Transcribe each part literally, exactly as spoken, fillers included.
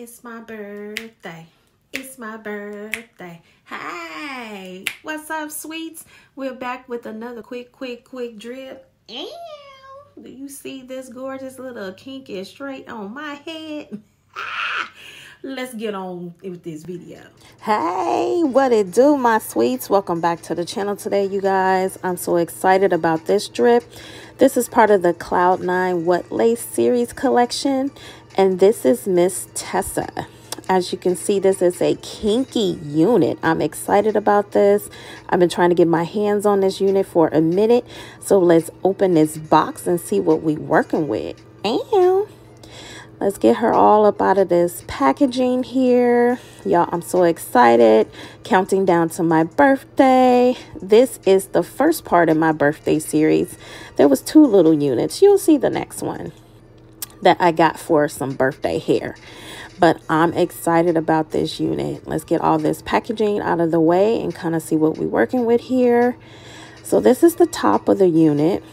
It's my birthday. It's my birthday. Hey, what's up, sweets? We're back with another quick, quick, quick drip. Ew. Do you see this gorgeous little kink is straight on my head? Let's get on with this video. Hey, what it do, my sweets? Welcome back to the channel today, you guys. I'm so excited about this drip. This is part of the Cloud nine What Lace series collection, and this is Miss Tessa. As you can see, this is a kinky unit. I'm excited about this. I've been trying to get my hands on this unit for a minute, so let's open this box and see what we working with. And let's get her all up out of this packaging here. Y'all, I'm so excited. Counting down to my birthday. This is the first part of my birthday series. There was two little units. You'll see the next one that I got for some birthday hair. But I'm excited about this unit. Let's get all this packaging out of the way and kind of see what we're working with here. So this is the top of the unit,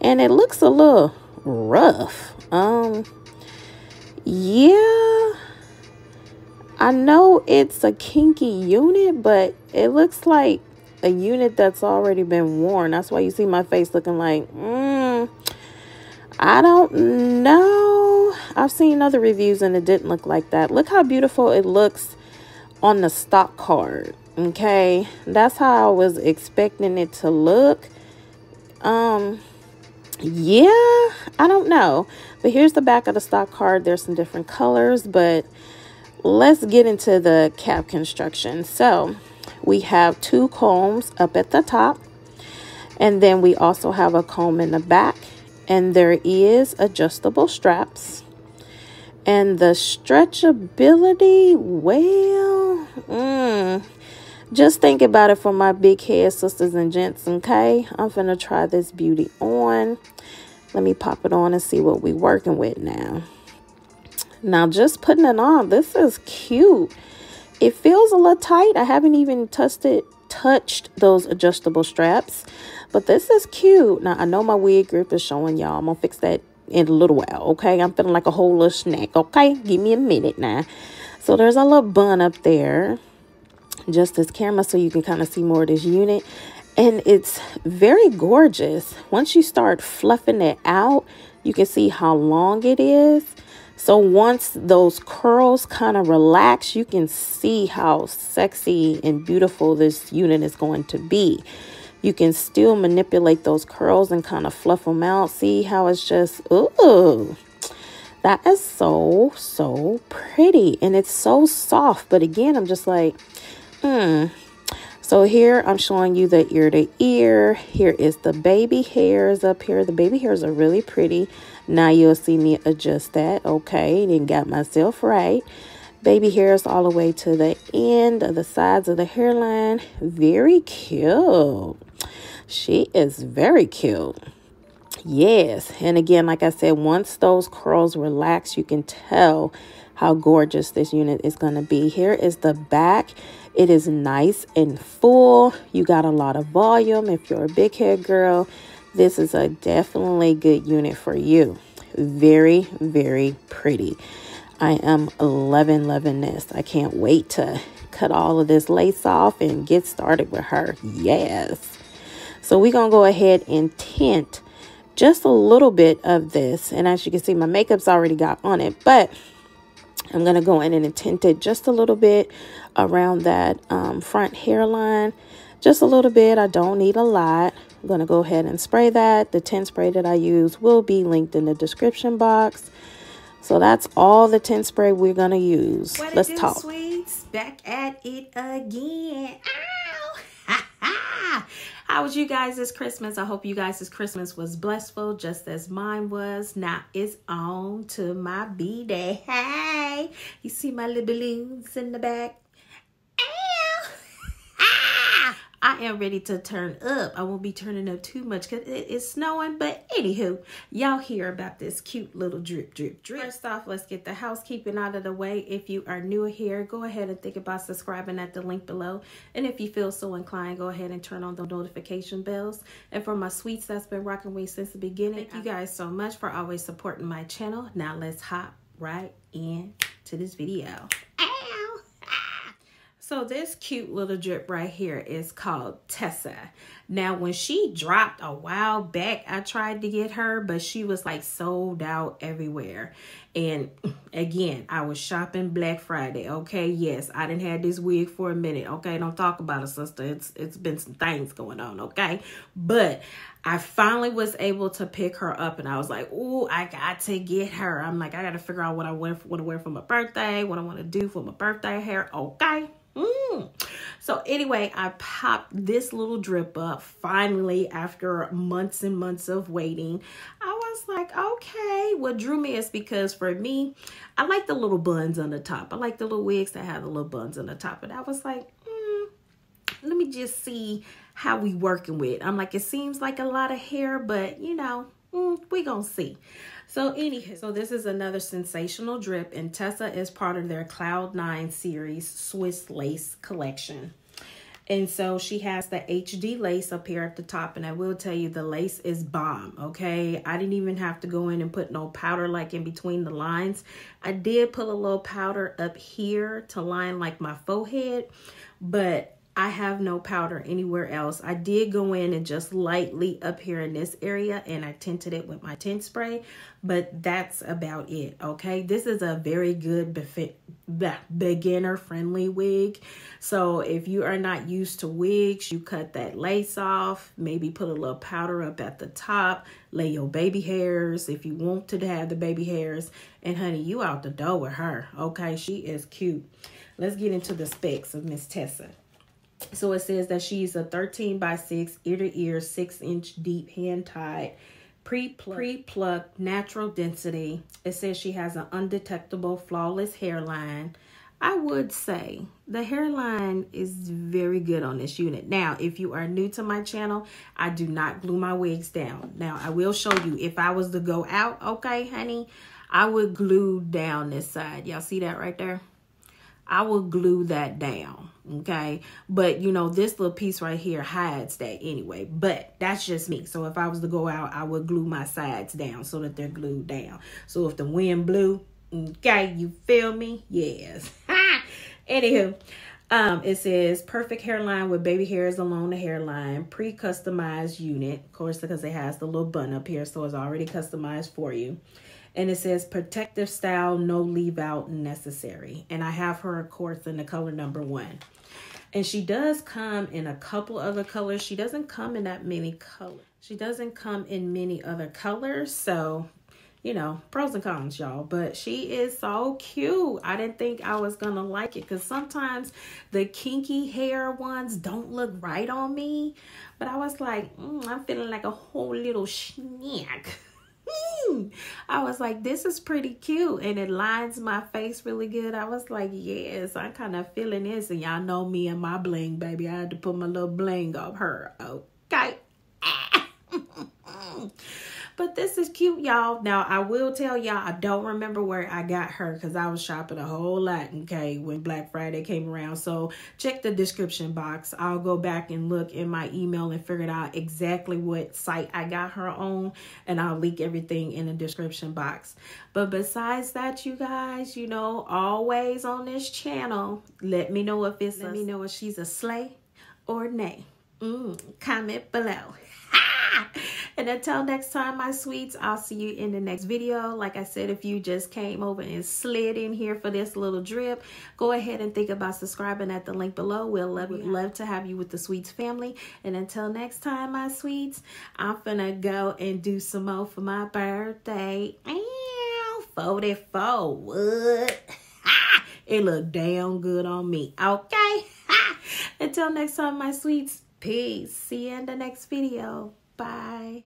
and it looks a little rough. Um, yeah, I know it's a kinky unit, but it looks like a unit that's already been worn. That's why you see my face looking like, mm, I don't know. I've seen other reviews and it didn't look like that. Look how beautiful it looks on the stock card. Okay, that's how I was expecting it to look. Um yeah, I don't know, but here's the back of the stock card. There's some different colors, but let's get into the cap construction. So we have two combs up at the top, and then we also have a comb in the back, and there is adjustable straps. And the stretchability, well, mm, just think about it for my big head sisters and gents, okay? I'm finna try this beauty on. Let me pop it on and see what we working with now. Now, just putting it on, this is cute. It feels a little tight. I haven't even touched it, touched those adjustable straps, but this is cute. Now, I know my wig grip is showing, y'all. I'm gonna fix that in a little while, okay? I'm feeling like a whole little snack, okay? Give me a minute now. So there's a little bun up there, just this camera, so you can kind of see more of this unit. And it's very gorgeous. Once you start fluffing it out, you can see how long it is. So once those curls kind of relax, you can see how sexy and beautiful this unit is going to be. You can still manipulate those curls and kind of fluff them out. See how it's just, ooh, that is so, so pretty. And it's so soft. But again, I'm just like, hmm. So here I'm showing you the ear to ear. Here is the baby hairs up here. The baby hairs are really pretty. Now you'll see me adjust that. Okay, then got myself right. Baby hairs all the way to the end of the sides of the hairline. Very cute. She is very cute. Yes. And again, like I said, once those curls relax, you can tell how gorgeous this unit is going to be. Here is the back. It is nice and full. You got a lot of volume. If you're a big hair girl, this is a definitely good unit for you. Very, very pretty. I am loving, loving this. I can't wait to cut all of this lace off and get started with her. Yes. So we're going to go ahead and tint just a little bit of this. And as you can see, my makeup's already got on it, but I'm going to go in and tint it just a little bit around that um, front hairline. Just a little bit. I don't need a lot. I'm going to go ahead and spray that. The tint spray that I use will be linked in the description box. So that's all the tint spray we're going to use. What Let's do, talk. Sweets? Back at it again. Ow! How was you guys this Christmas? I hope you guys this Christmas was blissful, just as mine was. Now it's on to my B-Day. Hey! You see my little balloons in the back? Ow! I am ready to turn up. I won't be turning up too much because it is snowing. But anywho, y'all hear about this cute little drip, drip, drip. First off, let's get the housekeeping out of the way. If you are new here, go ahead and think about subscribing at the link below. And if you feel so inclined, go ahead and turn on the notification bells. And for my sweets that's been rocking with since the beginning, thank you guys so much for always supporting my channel. Now let's hop right in to this video. So this cute little drip right here is called Tessa. Now, when she dropped a while back, I tried to get her, but she was like sold out everywhere. And again, I was shopping Black Friday, okay? Yes, I didn't have this wig for a minute, okay? Don't talk about it, sister. It's, it's been some things going on, okay? But I finally was able to pick her up, and I was like, ooh, I got to get her. I'm like, I got to figure out what I want to wear for my birthday, what I want to do for my birthday hair, okay? Mm. So anyway, I popped this little drip up finally after months and months of waiting. I was like, okay, what drew me is because for me, I like the little buns on the top. I like the little wigs that have the little buns on the top. And I was like, mm, let me just see how we working with. I'm like, it seems like a lot of hair, but you know, mm, we gonna see. So anyhow, so this is another sensational drip, and Tessa is part of their Cloud nine series Swiss Lace collection. And so she has the H D lace up here at the top, and I will tell you the lace is bomb, okay? I didn't even have to go in and put no powder like in between the lines. I did put a little powder up here to line like my forehead, but I have no powder anywhere else. I did go in and just lightly up here in this area, and I tinted it with my tint spray, but that's about it, okay? This is a very good beginner-friendly wig. So if you are not used to wigs, you cut that lace off, maybe put a little powder up at the top, lay your baby hairs if you want to have the baby hairs, and honey, you out the door with her, okay? She is cute. Let's get into the specs of Miss Tessa. So it says that she's a thirteen by six, ear to ear, six inch deep, hand tied, pre-plucked, natural density. It says she has an undetectable, flawless hairline. I would say the hairline is very good on this unit. Now, if you are new to my channel, I do not glue my wigs down. Now, I will show you if I was to go out, okay, honey, I would glue down this side. Y'all see that right there? I will glue that down, okay? But, you know, this little piece right here hides that anyway, but that's just me. So if I was to go out, I would glue my sides down so that they're glued down. So if the wind blew, okay, you feel me? Yes. Anywho, um, it says perfect hairline with baby hairs along the hairline, pre-customized unit, of course, because it has the little bun up here, so it's already customized for you. And it says protective style, no leave out necessary. And I have her, of course, in the color number one. And she does come in a couple other colors. She doesn't come in that many colors. She doesn't come in many other colors. So, you know, pros and cons, y'all. But she is so cute. I didn't think I was going to like it because sometimes the kinky hair ones don't look right on me. But I was like, mm, I'm feeling like a whole little snack. I was like, this is pretty cute, and it lines my face really good. I was like, yes, I'm kind of feeling this, and y'all know me and my bling, baby. I had to put my little bling on her, okay? But this is cute, y'all. Now, I will tell y'all, I don't remember where I got her because I was shopping a whole lot, okay, when Black Friday came around. So check the description box. I'll go back and look in my email and figure out exactly what site I got her on, and I'll link everything in the description box. But besides that, you guys, you know, always on this channel, let me know if it's let me know if she's a slay or nay. Mm, comment below. And until next time, my sweets, I'll see you in the next video. Like I said, if you just came over and slid in here for this little drip, go ahead and think about subscribing at the link below. We'll love, yeah. love to have you with the sweets family. And until next time, my sweets, I'm gonna go and do some more for my birthday. Ow, forty-four, what? It looked damn good on me, okay? Until next time, my sweets, peace. See you in the next video. Bye.